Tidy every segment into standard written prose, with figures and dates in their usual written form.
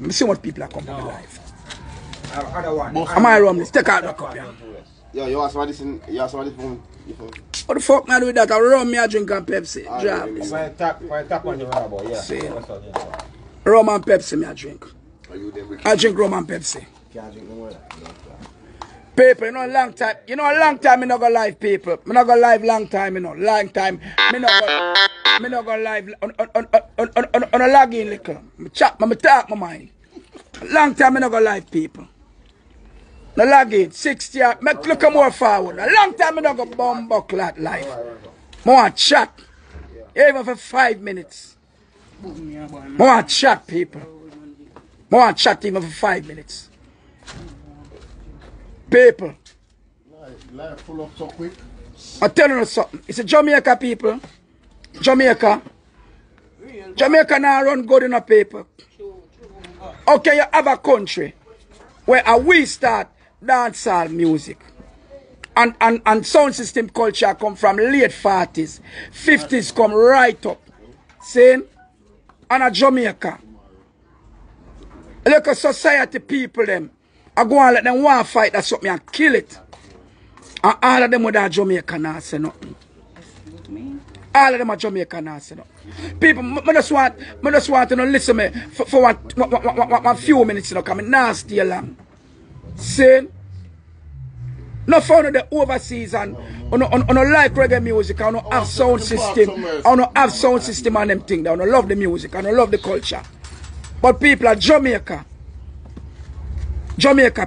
live. Me see what people are coming to live. Am I wrong? Let's take out the cup, yeah. Yo, you ask about this in, you ask about this phone. What the fuck man do with that? I rum me a drink and Pepsi. Jammies. When I tap on the rubber, yeah. See. Rum and Pepsi me a drink. I drink rum and Pepsi. Can't drink no more. People, you know, long time. You know, long time me not go live, people. Me not go live long time, you know. Long time. Me not go live on a login liquor. Me chat, me talk my mind. Long time me not go live, people. No login, 6 years. Make look more forward. A long time I don't go bomb buck like life. More chat. Even for 5 minutes. More chat, people. More chat even for 5 minutes. People. Life full up so quick. I'm telling you something. It's a Jamaica people. Jamaica now run good in a paper. Okay, you have a country where we start. Dancehall music and sound system culture come from late 40s, 50s come right up. Saying, and a Jamaica. Look at society people them. I go and let them one fight that something and kill it. And all of them with that Jamaica now say nothing. All of them are Jamaica now say nothing. People, I just want to listen me for one few minutes now coming nasty along. Saying, no fun of the overseas and on like reggae music, I don't have sound system, I don't have sound system and them thing. I don't love the music, I don't love the culture. But people are Jamaica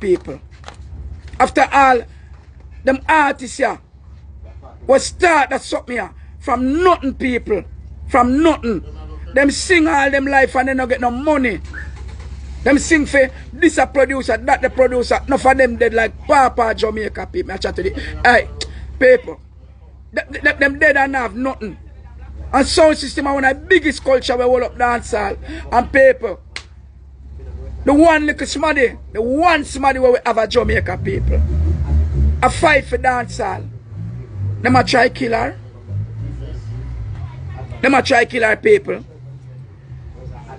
people. After all, them artists here was start that something here from nothing people, from nothing. Them sing all them life and they don't get no money. Them sing for this a producer, that the producer. Enough of them dead like Papa Jamaica people. I chat to the hey, people. Them dead and have nothing. And sound system are one of the biggest culture we hold up dancehall and people. The one smaddy where we have a Jamaica people. A fight for dancehall. Them a try killer. Them a try killer people.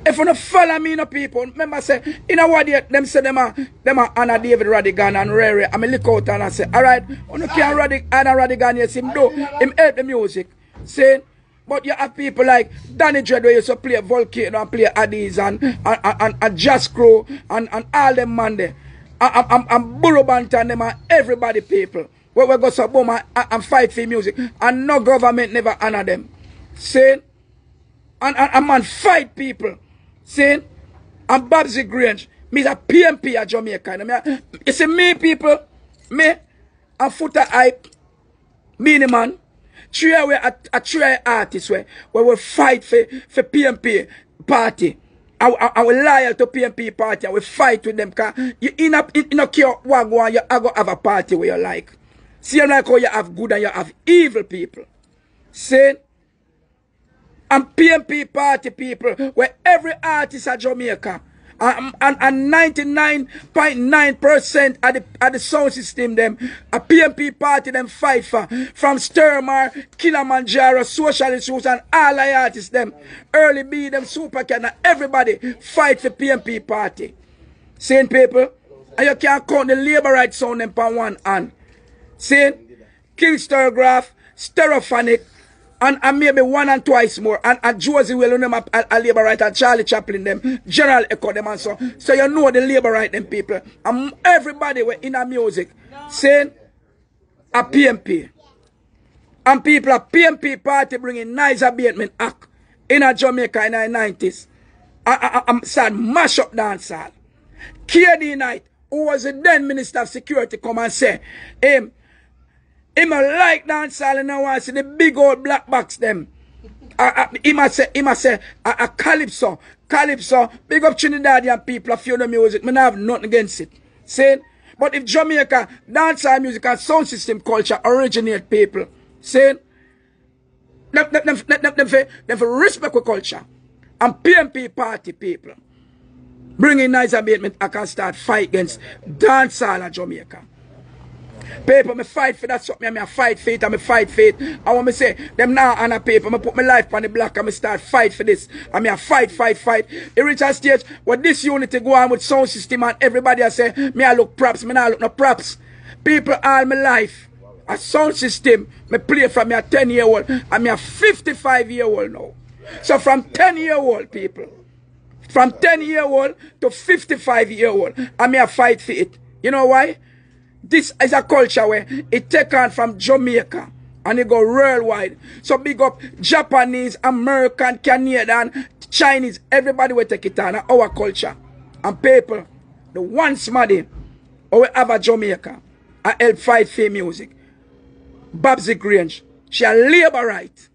If you don't follow me, no people, remember say, in a word, them say them are Anna David Radigan and Rere. I mean, look out and I say, alright, you can't Anna Radigan, yes, him do, him help the music. See? But you have people like Danny Dread where you used to play Volcano and play Addis and Jazz Crow and all them man there. And Burubant and them and everybody people. Where we go to boom and fight for music. And no government never honor them. See? And a man fight people. See? And Babsy Grange, me is a PMP at Jamaica. You see me people, me and Footahype, me the man, three artists where we fight for PMP party. I will loyal to PMP party and we fight with them. You in a care what go on, you go have a party where you like. See, I'm like how you have good and you have evil people. See? And PMP party people, where every artist at Jamaica, and 99.9% of the sound system them, a PMP party them fight for, from Sturmar, Kilimanjaro, Social Issues, and all the artists them, Early B, them Supercat, and everybody fight for PMP party. Seeing people, and you can't count the labor rights sound them on one hand. Seeing, Kingstergraph, Stereophonic, and maybe one and twice more. And Josie will them up a labor right and Charlie Chaplin them, General Echo them and so. So you know the labor right them people. And everybody were in a music saying a PMP. And people a PMP party bringing nice abatement act in a Jamaica in the 90s. I'm sad mash up dancehall. KD Knight, who was the then Minister of Security, come and say, him. Him a like dancehall and I want to see the big old black box them. Him a say, a Calypso, big up Trinidadian people, a few of the music, I have nothing against it. See? But if Jamaica, dancehall music and sound system culture originate people, see? Them for respect with culture. And PMP party people. Bringing nice abatement, I can start fight against dancehall in Jamaica. Paper, me fight for that something. Me a fight for it and me fight for it. I want me say, them now on a paper. Me put my life on the block and me start fight for this. And me a fight. It reach a stage where this unity go on with sound system and everybody I say, me I look props, me now look no props. People all my life. A sound system, me play from me a 10-year-old and me a 55-year-old now. So from 10-year-old people, from 10-year-old to 55-year-old, I may fight for it. You know why? This is a culture where it take on from Jamaica and it go worldwide. So big up Japanese, American, Canadian, Chinese, everybody will take it on our culture. And people, the one somebody who have a Jamaica, I help fight for music. Babsy Grange, she a labor right.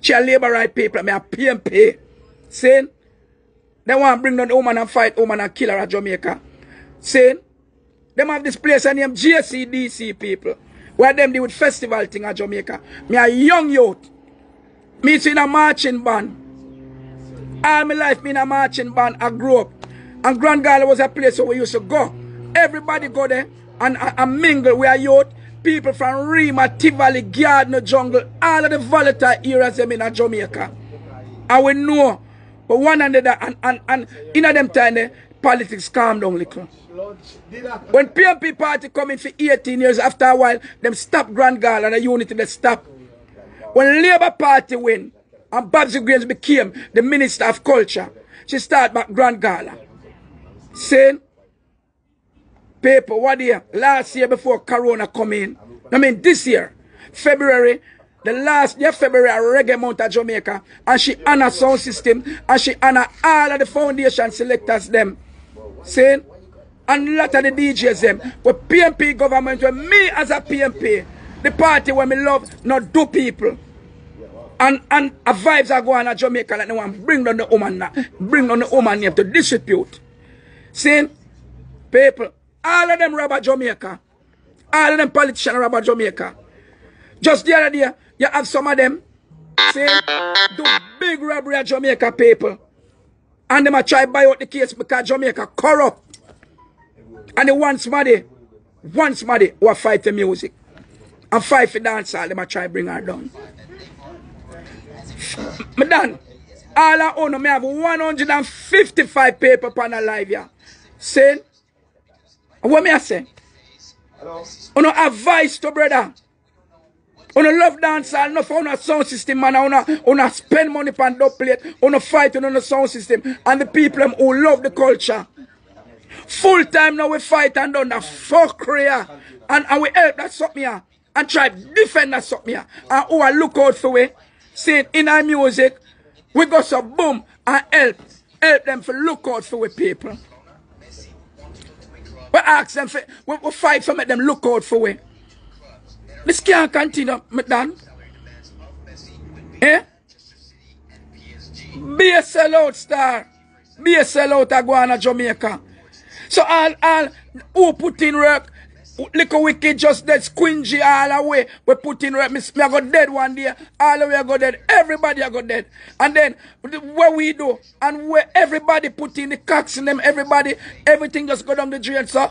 She a labor right people, me a PMP. Saying, they want to bring down the woman and fight woman and kill her at Jamaica. Saying, them have this place named JCDC people. Where them do with festival thing at Jamaica. Me a young youth. Me in a marching band. All my life me in a marching band. I grew up. And Grand Gala was a place where we used to go. Everybody go there and mingle. We are youth. People from Rima, Tivoli, Gardner, Jungle. All of the volatile eras them in a Jamaica. And we know. But one another and in them time the politics calm down little. When PMP party come in for 18 years, after a while, them stop Grand Gala and the unity they stop. When Labour Party win and Babsy Grange became the Minister of Culture, she start back Grand Gala. Saying people, what year? Last year before Corona come in. I mean this year, February. The last year, February, Reggae Month at Jamaica, and she honor sound system, and she honor all of the foundation selectors them, saying, and a lot of the DJs them, with PMP government, with me as a PMP, the party where me love, not do people, and a vibes are going at Jamaica, like no one bring down the woman now, bring down the woman name to distribute, saying, people, all of them rob at Jamaica, all of them politicians rob at Jamaica, just the other day. You have some of them say do big robbery at Jamaica people. And them a try buy out the case because Jamaica corrupt. And they want somebody, who a fight for music. And fight for dancehall, them a try bring her down. Me done. All I own, me have 155 people upon a live here. Saying, what me I say? On advice to brother. On a love dance, I know on a sound system, man. On a spend money on dub plate, on a fight on a sound system, and the people who love the culture. Full time now we fight and done the fuckery and we help that something here and try defend that something here. And who I look out for we, saying in our music, we go so boom and help them for look out for we people. We ask them for we fight for make them look out for we. This can't continue, madam. Eh? Be a sellout star. Be a sellout Aguana, Jamaica. So all who put in work, little wicked just dead, squingy all the way. We put in work. I got dead one day. All the way I got dead. Everybody I got dead. And then what we do, and where everybody put in the cocks in them, everybody, everything just go down the drain, sir.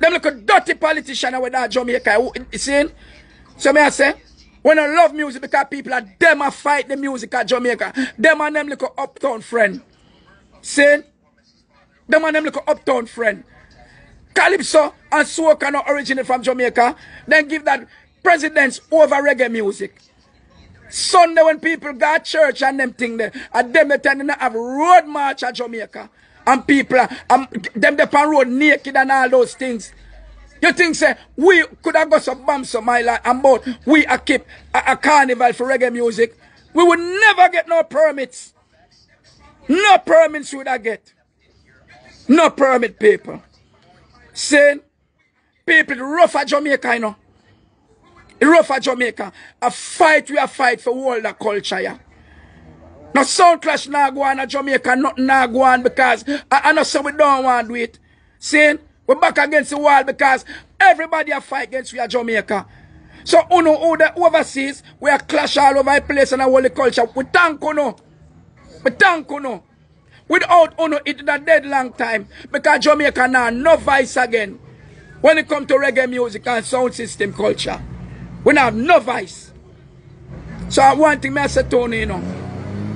Them look a dirty politician with that Jamaica. You see? So me I say, when I love music because people are them a fight the music at Jamaica. Them and them look a uptown friend. See? Them and them look a uptown friend. Calypso and soca cannot originate from Jamaica. Then give that presidents over reggae music. Sunday when people go to church and them thing there, and them they tend to have road march at Jamaica. And people, them the pan road naked and all those things. You think, say, we could have got some bumps on my life and both. We are keep a carnival for reggae music. We would never get no permits. No permits would I get. No permit, people. Saying, people, rough at Jamaica, you know. Rough at Jamaica. We a fight for world culture, yeah. No sound clash now go on at Jamaica, nothing now go on because I know so we don't want to do it. Saying we're back against the wall because everybody a fight against we at Jamaica. So uno overseas, we are clash all over the place and our whole culture. We thank uno. Without uno it did a dead long time because Jamaica now no vice again. When it comes to reggae music and sound system culture, we don't have no voice. So one thing I say, Tony, you know,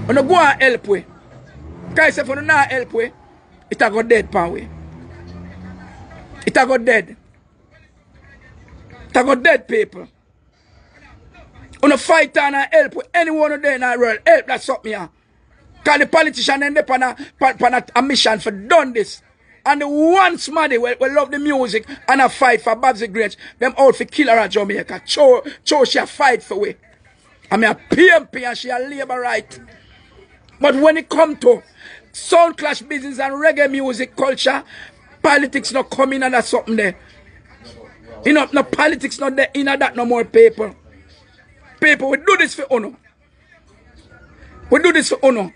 we don't go and help we. Because if we don't help we, it will go dead pan we. It will go dead. It will go dead, people. We don't fight and help with anyone who in the world. Help, that's something here. Because the politician end up on a mission for done this. And the one smarty will love the music and a fight for Babsy Grange. Them all for killer at Jamaica. So she a fight for we. I mean a PMP and she a labor right. But when it come to sound clash business and reggae music culture, politics not coming under something there. You know, no politics not there in that no more, people. People, we do this for honor. We do this for honor.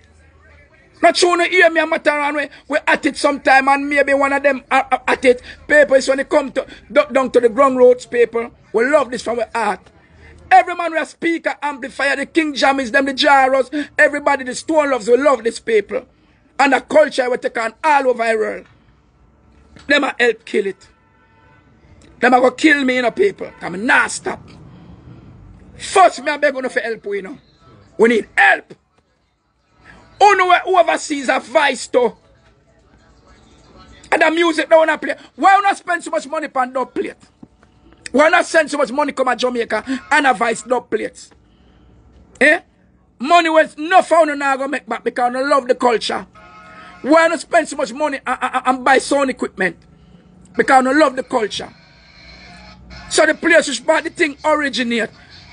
Not sure you hear me a matter and we at it sometime and maybe one of them are at it. People, it's when it come to down to the ground roads, people. We love this from our heart. Every man with a speaker, amplifier, the King Jammies, them the Jaros, everybody, the Stone Loves, we love this, people. And the culture we take on all over the world. Them a help kill it. Them a go kill me, you know, people. Come nah stop. First, me I beg you for help, you know. We need help. Whoever sees a vice to. And the music they want to play. Why not spend so much money on dub plate? Why not send so much money come to Jamaica and a vice dub plate? Eh? Money was no found now going to make back because I love the culture. Why not spend so much money and buy sound equipment? Because I love the culture. So the place which bought the thing originate.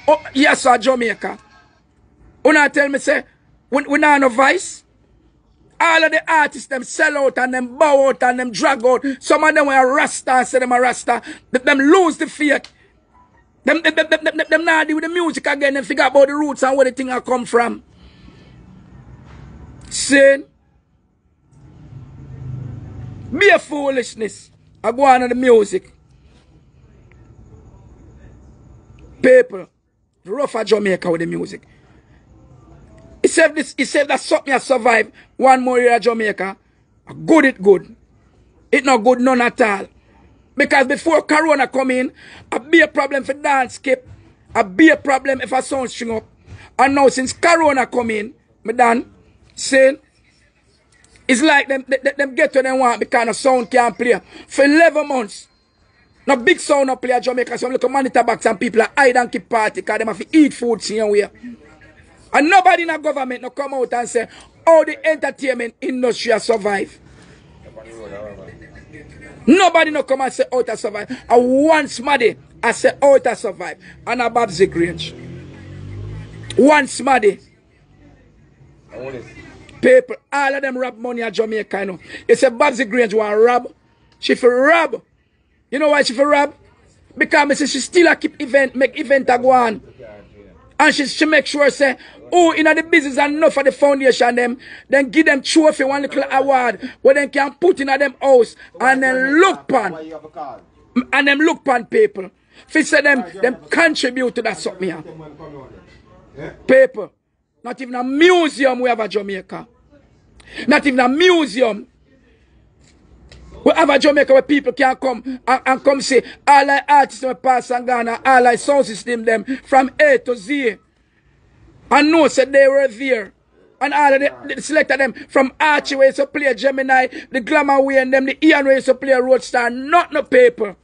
Oh, yes, sir, Jamaica. Una tell me, say, we not no vice. All of the artists, them sell out and them bow out and them drag out. Some of them were Rasta and say them a Rasta. Them lose the faith. Them not deal with the music again. Them figure about the roots and where the thing come from. Sin. Be a foolishness. I go on to the music. People. Rougher Jamaica with the music. He said this, he said that something has survived one more year at Jamaica. Good it good. It not good none at all. Because before Corona come in, a be a problem for dance skip. A be a problem if a sound string up. And now since Corona come in, me done saying it's like them get to them want because no sound can't play. For 11 months. No big sound up player Jamaica, some little monitor box and people are hide and keep party because they have to eat food same way. And nobody in the government no come out and say how the entertainment industry has survived. Nobody no come and say how it has survived. And once Maddy I say how it has survived. And a Babsy Grange. Once Maddy. People, all of them rob money at Jamaica, you know. It's a Babsy Grange want rob. She for rob. You know why she for rob? Because she still keep event, make event a go on. And she make sure say, oh, you know the business and enough for the foundation them. Then give them trophy, one little award where they can put in at them house and then look pan. And them look pan people. If say them contribute to that something here. People. Not even a museum we have at Jamaica. Not even a museum. We have a Jamaica where people can come and come say all the artists in pass and Ghana, all the sound system them from A to Z. And no said they were there. And all of the selected them from Archie where to play Gemini, the Glamour way and them, the Ian where to play Roadstar, not no paper.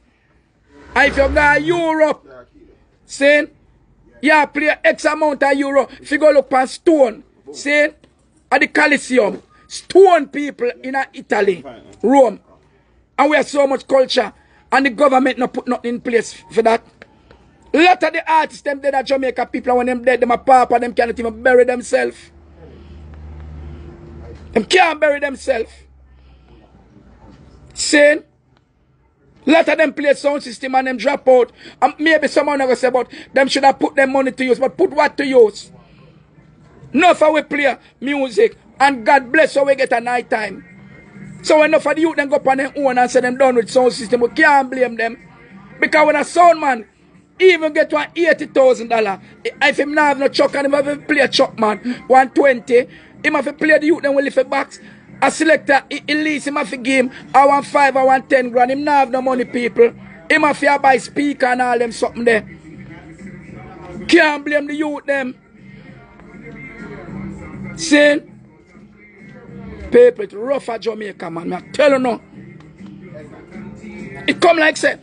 And if you go to Europe, see, yeah, play X amount of euro, if you go look past Stone, see, at the Coliseum, Stone people in Italy, Rome. And we have so much culture, and the government not put nothing in place for that. A lot of the artists, them dead at Jamaica, people, and when them dead, them a pauper, them cannot even bury themselves. Them can't bury themselves. Saying, a lot of them play sound system and them drop out. And maybe someone will say, but them should have put their money to use, but put what to use? Enough how we play music, and God bless how we get a night time. So enough of the youth then go up on their own and say them done with sound system. We can't blame them. Because when a sound man even get $180,000, if him not have no chuck and him have to play a chuck man, 120, him have to play the youth then will lift a box. A selector, he lease him have to give him 1.5 or 1.10 grand. Him not have no money, people. Him have to buy speaker and all them something there. Can't blame the youth them. See? People, it's rough at Jamaica, man. I tell you now. It come like say,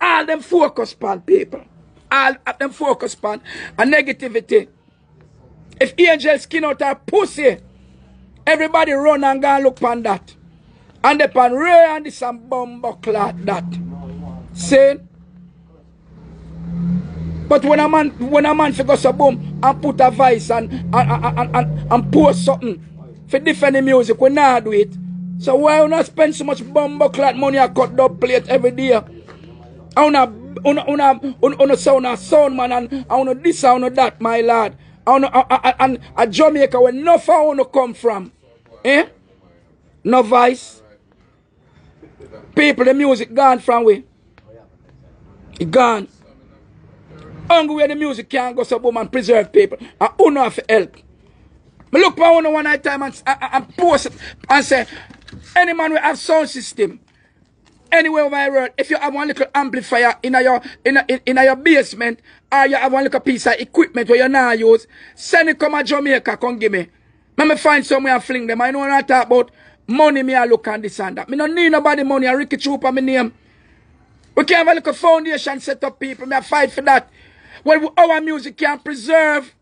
all them focus pan people. All of them focus pan and negativity. If angel skin out her pussy, everybody run and go and look pan that. And the pan Ray and this and bumbo clot that. See? But when a man figures a boom and put a vice and post something for different music, we not do it. So why we not spend so much bumbo clot money and cut dub plate every day? I wanna sound man and I wanna this, I wanna that, my lad. And a Jamaica where no far wanna come from. Eh? No vice. People, the music gone from we. It gone. Hungry where the music can go so boom and preserve people. And who no have help. Me look for one at a time and post and say, any man will have sound system. Anywhere over the world, if you have one little amplifier in your basement, or you have one little piece of equipment where you not use, send it come to Jamaica, come give me. Let me find somewhere and fling them. I know what I talk about. Money, me I look and this and that. Me don't need nobody money. I Ricky Trooper, my name. We can have a little foundation set up, people. Me I fight for that. Well, our music can preserve.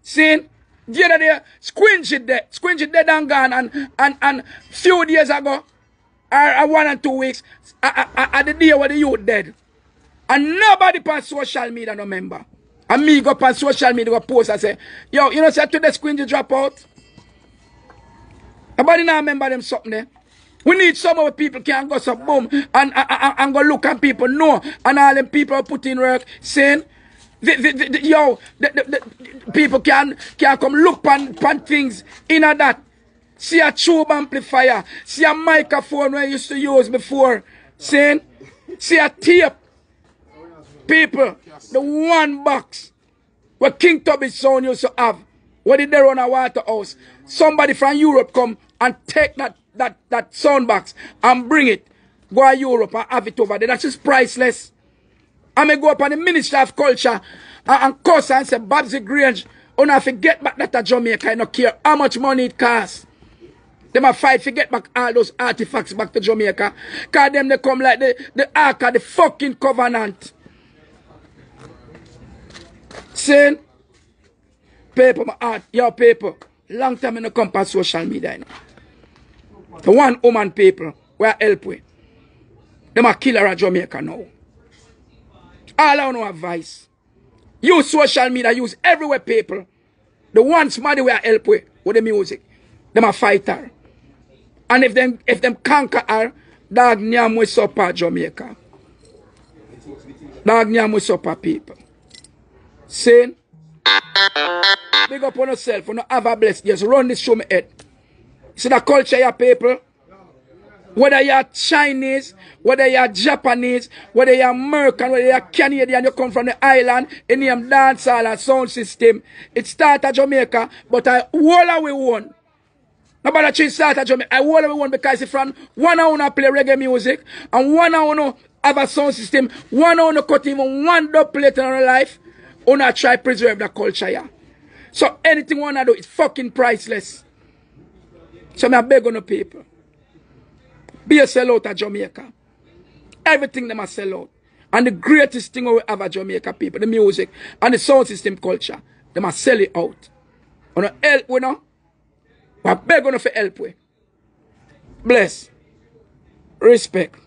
See? The other day, squinge it there and gone, and few days ago, or 1 and 2 weeks, at the day where the youth dead. And nobody on social media no member. And me go on social media go post and say, yo, you know, say today Squingy drop out. Nobody now remember them something there. We need some of people can go so boom and go look at people know. And all them people put in work saying, the people can come look pan things in a that. See a tube amplifier. See a microphone we used to use before. See a tape. People, the one box where King Tubby's sound used to have. Where did they run a water house? Somebody from Europe come and take that sound box and bring it. Go to Europe and have it over there. That's just priceless. I may go up on the Minister of Culture and curse and say, Babsy Grange, I have to get back that to Jamaica. I don't care how much money it costs. They might fight to get back all those artifacts back to Jamaica. Cause them they come like the Ark of the fucking Covenant. Saying, paper, my art, your paper. Long time in the come on social media. You know. The one woman people where I help with. They might kill her at Jamaica now. All I know advice. Use social media, use everywhere people. The one smarty where I help with the music. Them a fighter. And if them conquer her, dog nyam we supper Jamaica. Dog nyam we supper people. Saying, big up on yourself, you know, have a blessed. Just run this through my head. See the culture your people. Whether you are Chinese, whether you are Japanese, whether you are American, whether you are Canadian, you come from the island, in the dancehall and sound system. It started at Jamaica, but I all we won. Nobody change start at Jamaica. I want everyone because it's from one I wanna play reggae music and one I wanna have a sound system. One I wanna cut even one dub plate in our life. Wanna try preserve the culture, yeah. So anything we wanna do is fucking priceless. So I beg on the people. Be a sellout at Jamaica. Everything them a sellout. And the greatest thing we have at Jamaica people, the music and the sound system culture, them a sell it out. On a help we know. But beg on for help we. Bless. Respect.